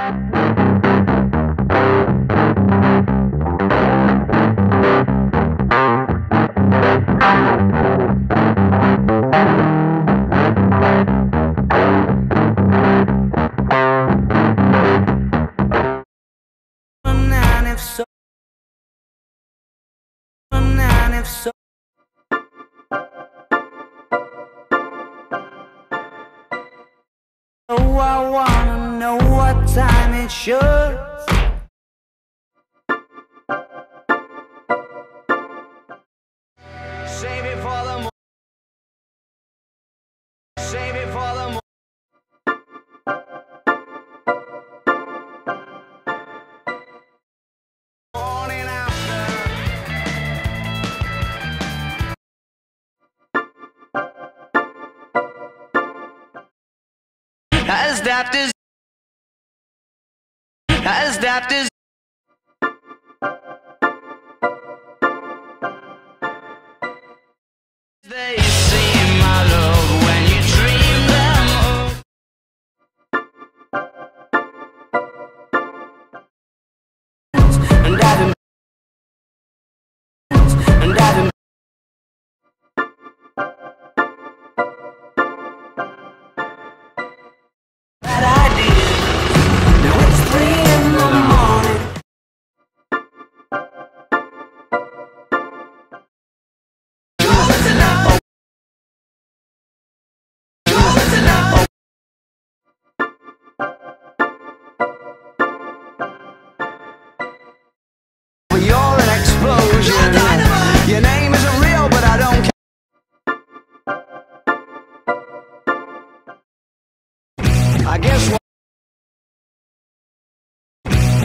So I wanna know what time it should. Save it for the morning. Save it for the morning after. As daft as they seem, my love, when you dream them over. And I've been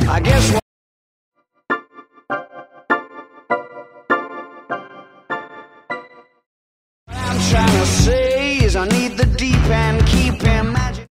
I guess what I'm trying to say is I need the deep end, keep him magic.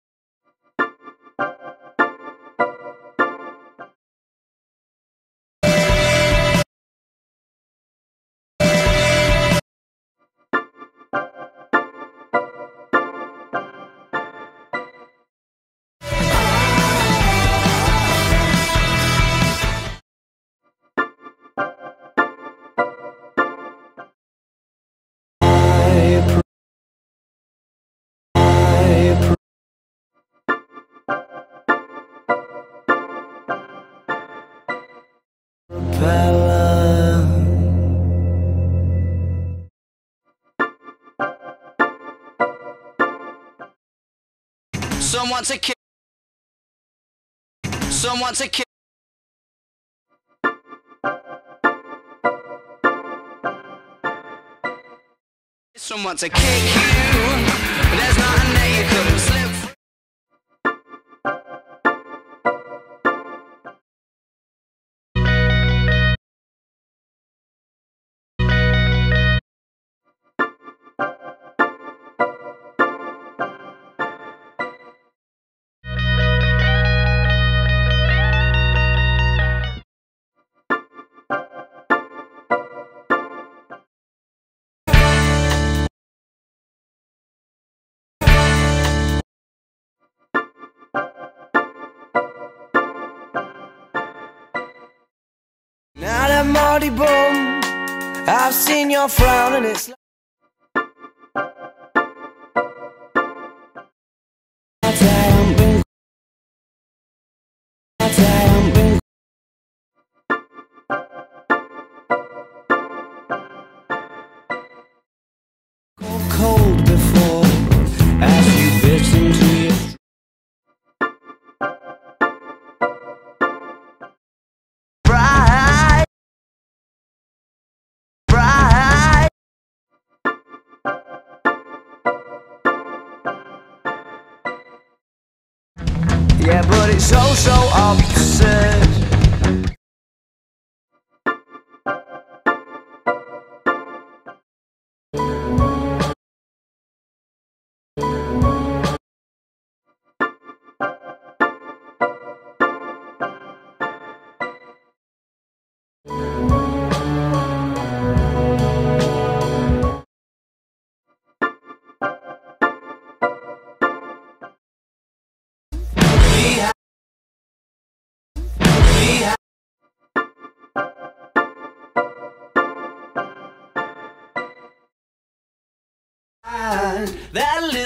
Someone's a kid. Someone to kick you. There's nothing that you couldn't slip free. Now that Marty Bum, I've seen your frown and it's cold before as you bit into your yeah, but it's so absurd.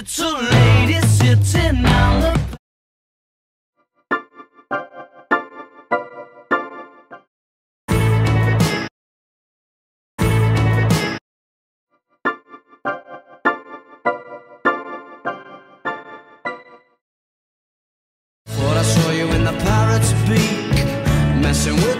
It's a lady sitting on the thought I saw you in the parrot's beak, messing with